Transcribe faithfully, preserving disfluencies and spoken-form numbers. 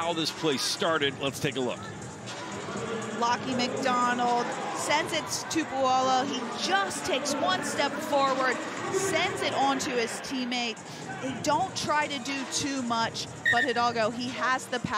how this play started. Let's take a look. Lockie McDonald sends it to Puala. He just takes one step forward, sends it on to his teammate. They don't try to do too much, but Hidalgo, he has the power.